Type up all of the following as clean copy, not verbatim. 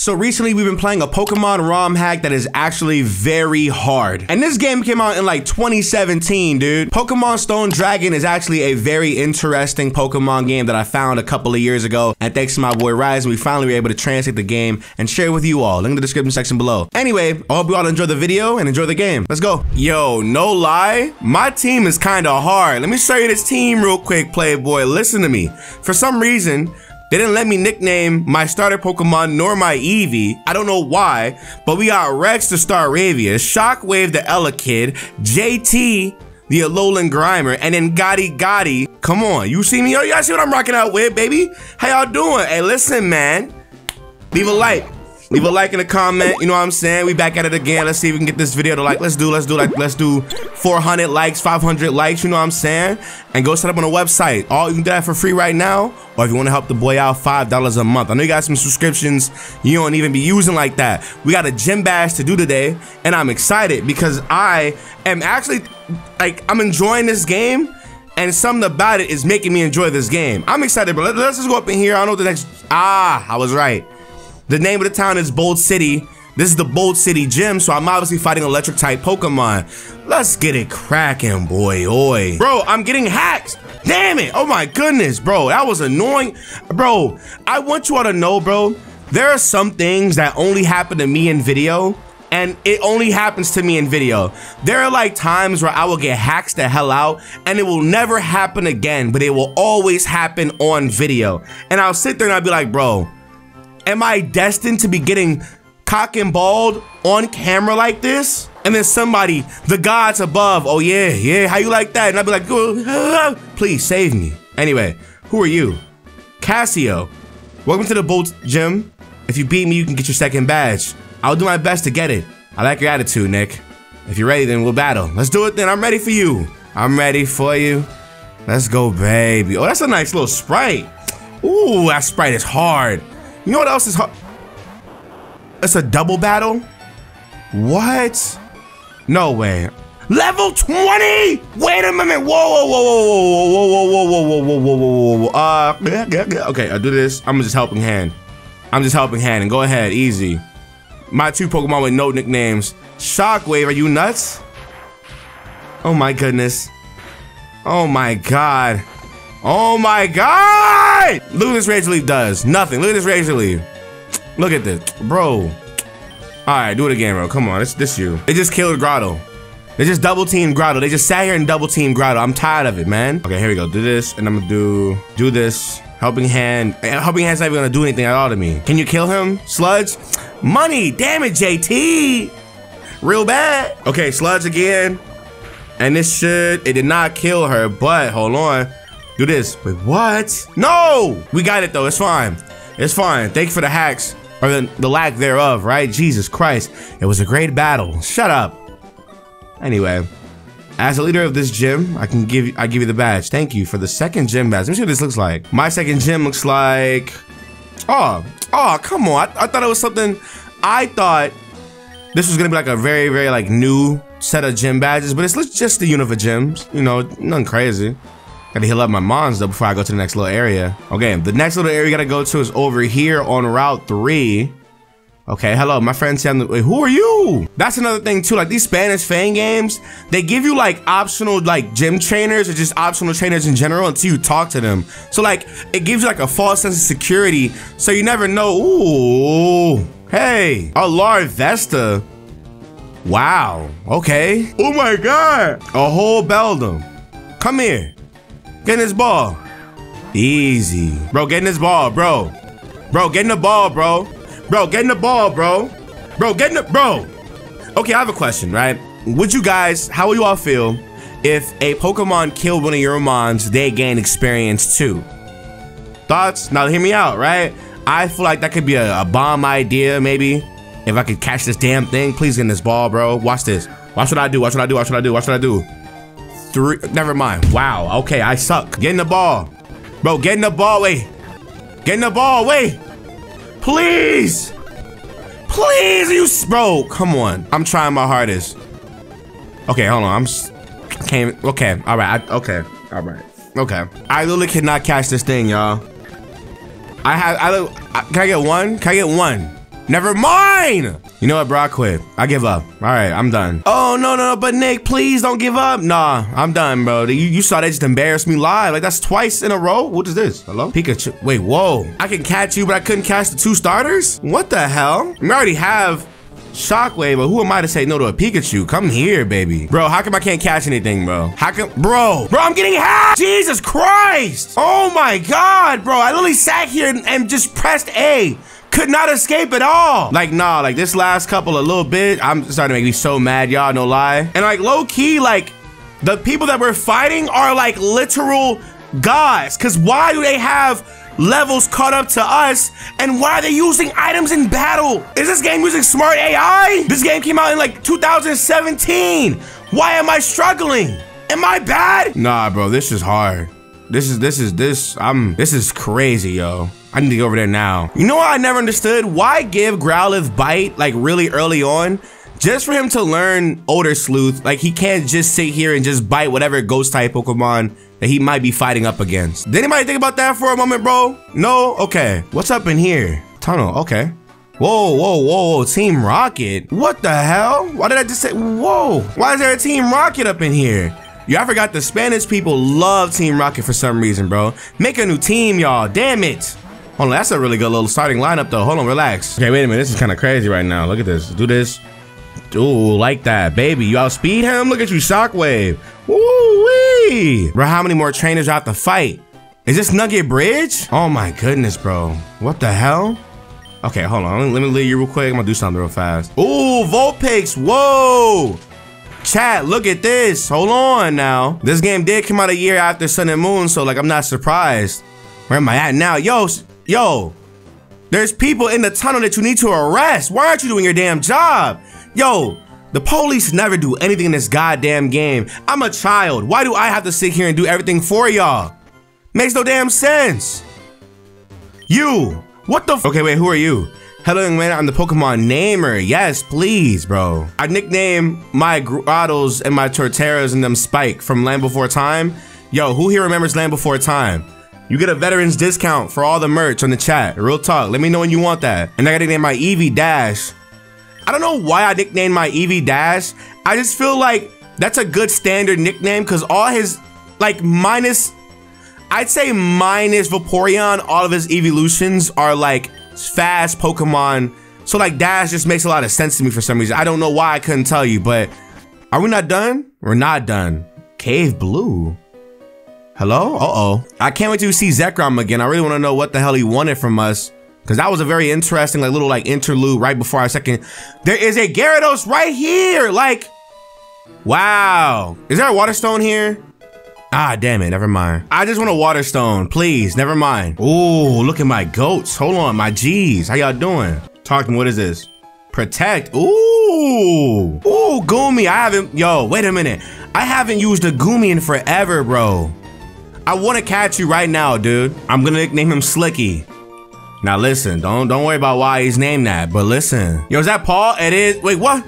So recently we've been playing a Pokemon ROM hack that is actually very hard. And this game came out in like 2017, dude. Pokemon Stone Dragon is actually a very interesting Pokemon game that I found a couple of years ago. And thanks to my boy Ryzen, we finally were able to translate the game and share it with you all. Link in the description section below. Anyway, I hope you all enjoy the video and enjoy the game. Let's go. Yo, no lie, my team is kind of hard. Let me show you this team real quick, Playboy. Listen to me. For some reason, they didn't let me nickname my starter Pokemon nor my Eevee. I don't know why, but we got Rex the Staravia, Shockwave the Elekid, JT the Alolan Grimer, and then Gotti Gotti. Come on, you see me? Yo, y'all see what I'm rocking out with, baby? How y'all doing? Hey, listen, man. Leave a like. Leave a like in a comment. You know what I'm saying? We back at it again. Let's see if we can get this video to like. Let's do 400 likes, 500 likes. You know what I'm saying? And go set up on a website. All you can do that for free right now. Or if you want to help the boy out, $5 a month. I know you got some subscriptions you don't even be using like that. We got a gym bash to do today, and I'm excited because I am actually like I'm enjoying this game, and something about it is making me enjoy this game. I'm excited, but let's just go up in here. I don't know what the next. Ah, I was right. The name of the town is Bold City. This is the Bold City gym, so I'm obviously fighting electric type Pokemon. Let's get it cracking, boy, oi. Bro, I'm getting hacked. Damn it. Oh my goodness, bro. That was annoying. Bro, I want you all to know, bro, there are some things that only happen to me in video, and it only happens to me in video. There are like times where I will get hacks the hell out and it will never happen again, but it will always happen on video. And I'll sit there and I'll be like, bro, am I destined to be getting cock and balled on camera like this? And then somebody, the gods above, oh yeah, how you like that? And I'd be like, oh, please save me. Anyway, who are you? Cassio. Welcome to the Bolt Gym. If you beat me, you can get your second badge. I'll do my best to get it. I like your attitude, Nick. If you're ready, then we'll battle. Let's do it then, I'm ready for you. I'm ready for you. Let's go, baby. Oh, that's a nice little sprite. Ooh, that sprite is hard. You know what else is hard? It's a double battle? What? No way. Level 20? Wait a minute. Whoa. Okay, I'll do this. I'm just helping hand. And go ahead, easy. My two Pokemon with no nicknames. Shockwave, are you nuts? Oh my goodness. Oh my god. Oh my god! Look at this Rage Leaf does. Nothing. Look at this Rage Leaf. Look at this. Bro. Alright, do it again, bro. Come on. This you. They just killed Grotto. They just double teamed Grotto. They just sat here and double teamed Grotto. I'm tired of it, man. Okay, here we go. Do this, and I'm gonna do this. Helping hand. Helping hand's not even gonna do anything at all to me. Can you kill him? Sludge? Money! Damn it, JT! Real bad. Okay, Sludge again. And this shit, it did not kill her, but hold on. Do this. Wait, what? No! We got it, though. It's fine. It's fine. Thank you for the hacks, or the lack thereof, right? Jesus Christ. It was a great battle. Shut up. Anyway, as the leader of this gym, I give you the badge. Thank you for the second gym badge. Let me see what this looks like. My second gym looks like... Oh, come on. I thought it was something... I thought this was going to be like a very, very, like, new set of gym badges, but it's just the universe gyms. You know, nothing crazy. Gotta heal up my mons though before I go to the next little area. Okay, the next little area we gotta go to is over here on Route 3. Okay, hello, my friend Sam. Wait, who are you? That's another thing too. Like these Spanish fan games, they give you like optional like gym trainers or just optional trainers in general until you talk to them. So like it gives you like a false sense of security. So you never know. Ooh, hey, Alar Vesta. Wow. Okay. Oh my God. A whole Beldum. Come here. Getting this ball. Easy. Bro, getting this ball, bro. Bro, getting the ball, bro. Bro, getting the ball, bro. Bro, getting the, bro. Okay, I have a question, right? Would you guys, how would you all feel if a Pokemon killed one of your mons, they gain experience too? Thoughts? Now hear me out, right? I feel like that could be a bomb idea, maybe. If I could catch this damn thing, please get in this ball, bro. Watch this. Watch what I do, watch what I do, watch what I do, watch what I do. Three, never mind. Wow. Okay, I suck. Getting the ball. Bro, getting the ball. Wait. Getting the ball. Wait. Please. Please, you. Bro, come on. I'm trying my hardest. Okay, hold on. I can't. Okay. All right. Okay. I literally cannot catch this thing, y'all. Can I get one? Can I get one? Never mind! You know what, bro? I quit. I give up. All right, I'm done. Oh, no, no, but Nick, please don't give up. Nah, I'm done, bro. You saw that just embarrassed me live. Like, that's twice in a row. What is this? Hello? Pikachu. Wait, whoa. I can catch you, but I couldn't catch the two starters? What the hell? We already have Shockwave, but who am I to say no to a Pikachu? Come here, baby. Bro, how come I can't catch anything, bro? How come? Bro, I'm getting hacked. Jesus Christ. Oh, my God, bro. I literally sat here and just pressed A. Could not escape at all. Like, nah, like this last couple of little bit, I'm starting to make me so mad, y'all, no lie. And like low key, like the people that we're fighting are like literal gods. Cause why do they have levels caught up to us? And why are they using items in battle? Is this game using smart AI? This game came out in like 2017. Why am I struggling? Am I bad? Nah, bro, this is hard. This is crazy, yo. I need to go over there now. You know what I never understood? Why give Growlithe Bite like really early on? Just for him to learn Odor Sleuth. Like he can't just sit here and just bite whatever ghost type Pokemon that he might be fighting up against. Did anybody think about that for a moment, bro? No? Okay. What's up in here? Tunnel, okay. Whoa, whoa, whoa, whoa, Team Rocket. What the hell? Why did I just say, whoa? Why is there a Team Rocket up in here? Y'all forgot the Spanish people love Team Rocket for some reason, bro. Make a new team, y'all. Damn it. Hold on, that's a really good little starting lineup, though. Hold on, relax. Okay, wait a minute. This is kind of crazy right now. Look at this. Do this. Ooh, like that, baby. You outspeed him? Look at you, Shockwave. Woo-wee. Bro, how many more trainers do I have to fight? Is this Nugget Bridge? Oh, my goodness, bro. What the hell? Okay, hold on. Let me leave you real quick. I'm going to do something real fast. Ooh, Vulpix. Whoa. Chat, look at this. Hold on now. This game did come out a year after Sun and Moon, so like I'm not surprised. Where am I at now? Yo, there's people in the tunnel that you need to arrest. Why aren't you doing your damn job? Yo, the police never do anything in this goddamn game. I'm a child. Why do I have to sit here and do everything for y'all? Makes no damn sense. You, what the f- Okay, wait, who are you? Hello, young man, I'm the Pokemon namer. Yes, please, bro. I nickname my Grottos and my Torterras and them Spike from Land Before Time. Yo, who here remembers Land Before Time? You get a veteran's discount for all the merch on the chat. Real talk, let me know when you want that. And I gotta nickname my Eevee Dash. I don't know why I nicknamed my Eevee Dash. I just feel like that's a good standard nickname because all his, like, minus, I'd say minus Vaporeon, all of his evolutions are like, fast Pokemon, so like Dash just makes a lot of sense to me for some reason. I don't know why, I couldn't tell you. But are we not done? We're not done. Cave Blue. Hello? Uh-oh. I can't wait to see Zekrom again. I really want to know what the hell he wanted from us, because that was a very interesting like little like interlude right before our second. There is a Gyarados right here. Like, wow. Is there a Water Stone here? Ah, damn it, never mind. I just want a Water Stone, please, never mind. Ooh, look at my goats. Hold on, my G's. How y'all doing? Talk to me, what is this? Protect, ooh. Ooh, Goomy, I haven't, yo, wait a minute. I haven't used a Goomy in forever, bro. I wanna catch you right now, dude. I'm gonna nickname him Slicky. Now listen, don't worry about why he's named that, but listen. Yo, is that Paul? It is, wait, what?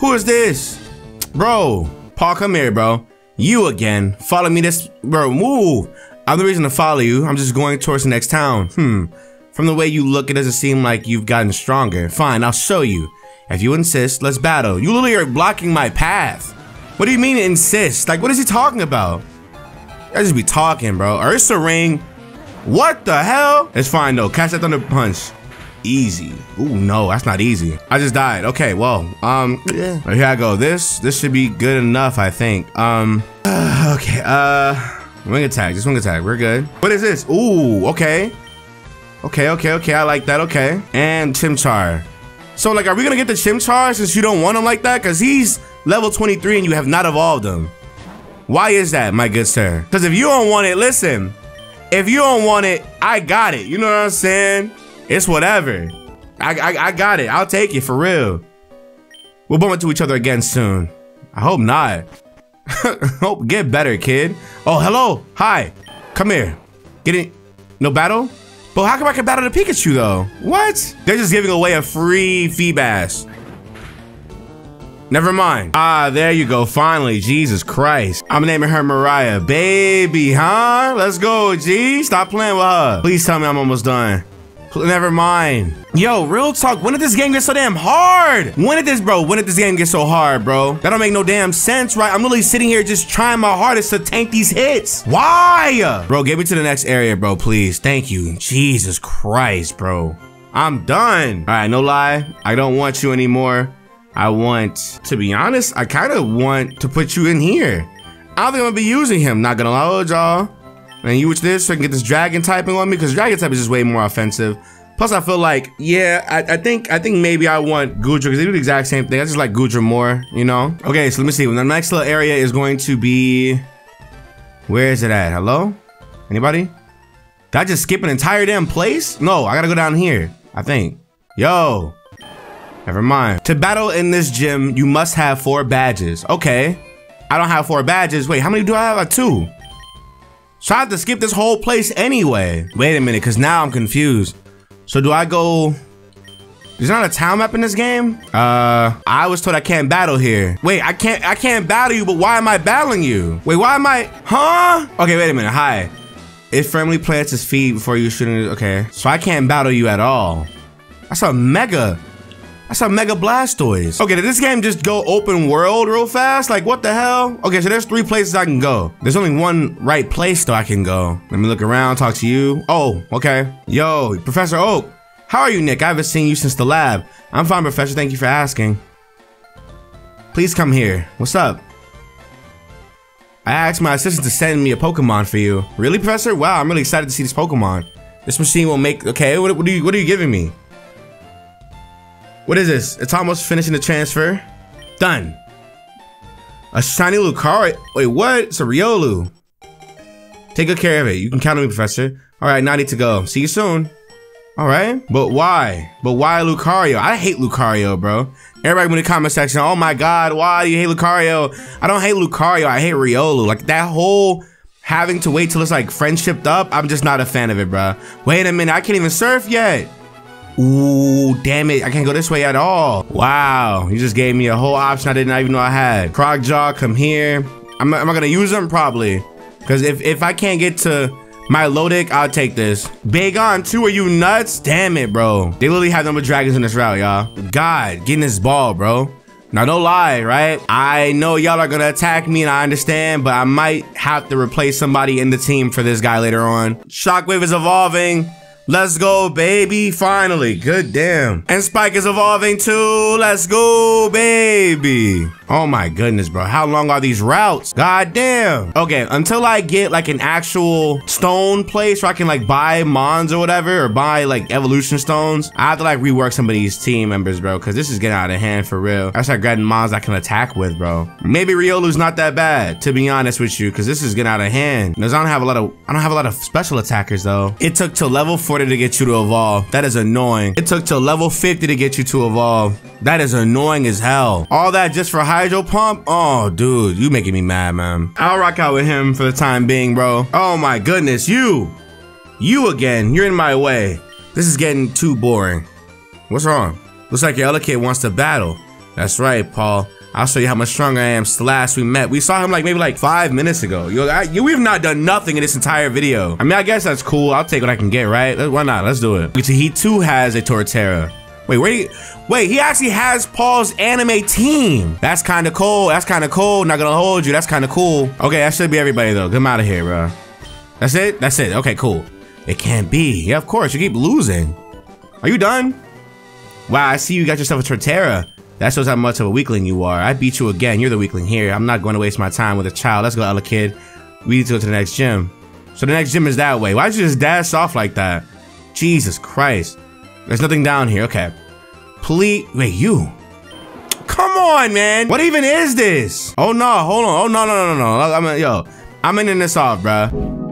Who is this? Bro, Paul, come here, bro. You again, follow me this, bro, move. I have no reason to follow you. I'm just going towards the next town. From the way you look, it doesn't seem like you've gotten stronger. Fine, I'll show you. If you insist, let's battle. You literally are blocking my path. What do you mean insist? Like, what is he talking about? I just be talking, bro. Ursa Ring. What the hell? It's fine though, catch that Thunder Punch. Easy. Ooh, no, that's not easy. I just died. Okay, well, yeah. Here I go. This should be good enough, I think. Okay, wing attack, just wing attack. We're good. What is this? Ooh, okay. Okay, I like that, okay. And Chimchar. So, like, are we gonna get the Chimchar since you don't want him like that? Because he's level 23 and you have not evolved him. Why is that, my good sir? Because if you don't want it, listen. If you don't want it, I got it. You know what I'm saying? It's whatever. I got it. I'll take it for real. We'll bump into each other again soon. I hope not. Hope get better, kid. Oh, hello. Hi. Come here. Get it. No battle? But how come I can battle the Pikachu though? What? They're just giving away a free Feebas. Never mind. Ah, there you go. Finally, Jesus Christ. I'm naming her Mariah. Baby, huh? Let's go, G. Stop playing with her. Please tell me I'm almost done. Never mind. Yo, real talk, when did this game get so damn hard? When did this game get so hard, bro? That don't make no damn sense, right? I'm literally sitting here just trying my hardest to tank these hits. Why? Bro, get me to the next area, bro, please. Thank you. Jesus Christ, bro. I'm done. All right, no lie. I don't want you anymore. I want, to be honest, I kind of want to put you in here. I don't think I'm gonna be using him. Not gonna lie, y'all. And you with this so I can get this dragon typing on me, because dragon type is just way more offensive. Plus, I feel like, yeah, I think maybe I want Gudra, because they do the exact same thing. I just like Gudra more, you know? Okay, so let me see. The next little area is going to be... Where is it at? Hello? Anybody? Did I just skip an entire damn place? No, I gotta go down here, I think. Yo. Never mind. To battle in this gym, you must have 4 badges. Okay. I don't have 4 badges. Wait, how many do I have? Like 2. So I have to skip this whole place anyway. Wait a minute, because now I'm confused. So do I go... There's not a town map in this game? I was told I can't battle here. Wait, I can't battle you, but why am I battling you? Wait, why am I... Huh? Okay, wait a minute. Hi. It firmly plants its feet before you shoot it. Okay. So I can't battle you at all. That's a mega... That's a Mega Blastoise. Okay, did this game just go open world real fast? Like, what the hell? Okay, so there's 3 places I can go. There's only one right place, though, I can go. Let me look around, talk to you. Oh, okay. Yo, Professor Oak. How are you, Nick? I haven't seen you since the lab. I'm fine, Professor. Thank you for asking. Please come here. What's up? I asked my assistant to send me a Pokemon for you. Really, Professor? Wow, I'm really excited to see this Pokemon. This machine will make... Okay, what are you giving me? What is this? It's almost finishing the transfer. Done. A shiny Lucario. Wait, what? It's a Riolu. Take good care of it. You can count on me, Professor. All right, now I need to go. See you soon. All right. But why? Lucario? I hate Lucario, bro. Everybody in the comment section, oh my God, why do you hate Lucario? I don't hate Lucario. I hate Riolu. Like that whole having to wait till it's like friendshiped up. I'm just not a fan of it, bro. Wait a minute. I can't even surf yet. Ooh, damn it. I can't go this way at all. Wow. You just gave me a whole option I did not even know I had. Crocjaw, come here. I'm not going to use them probably. Because if I can't get to my Milotic, I'll take this. Bagon, too. Are you nuts? Damn it, bro. They literally have number dragons in this route, y'all. God, getting this ball, bro. Now, no lie, right? I know y'all are going to attack me, and I understand, but I might have to replace somebody in the team for this guy later on. Shockwave is evolving. Let's go, baby. Finally. Good damn. And Spike is evolving too. Let's go, baby. Oh my goodness, bro. How long are these routes? God damn. Okay, until I get like an actual stone place where I can like buy Mons or whatever, or buy like evolution stones, I have to like rework some of these team members, bro, because this is getting out of hand for real. I start grabbing Mons I can attack with, bro. Maybe Riolu's not that bad, to be honest with you, because this is getting out of hand. Because I don't have a lot of special attackers though. It took till level 4 to get you to evolve. That is annoying. It took till level 50 to get you to evolve. That is annoying as hell. All that just for Hydro Pump? Oh, dude, you making me mad, man. I'll rock out with him for the time being, bro. Oh my goodness, you again. You're in my way. This is getting too boring. What's wrong? Looks like your other kid wants to battle. That's right, Paul. I'll show you how much stronger I am. Last we met, we saw him like maybe like 5 minutes ago. We've not done nothing in this entire video. I mean, I guess that's cool. I'll take what I can get, right? Why not? Let's do it. He too has a Torterra. Wait, he actually has Paul's anime team. That's kind of cool. Not gonna hold you. That's kind of cool. Okay, that should be everybody though. Get him out of here, bro. That's it. Okay, cool. It can't be. Yeah, of course. You keep losing. Are you done? Wow, I see you got yourself a Torterra. That shows how much of a weakling you are. I beat you again. You're the weakling here. I'm not going to waste my time with a child. Let's go, other kid. We need to go to the next gym. So the next gym is that way. Why'd you just dash off like that? Jesus Christ. There's nothing down here. Okay. Please. Wait, you. Come on, man. What even is this? Oh, no. Hold on. Oh, no, no, no, no, no. I'm in this off, bruh.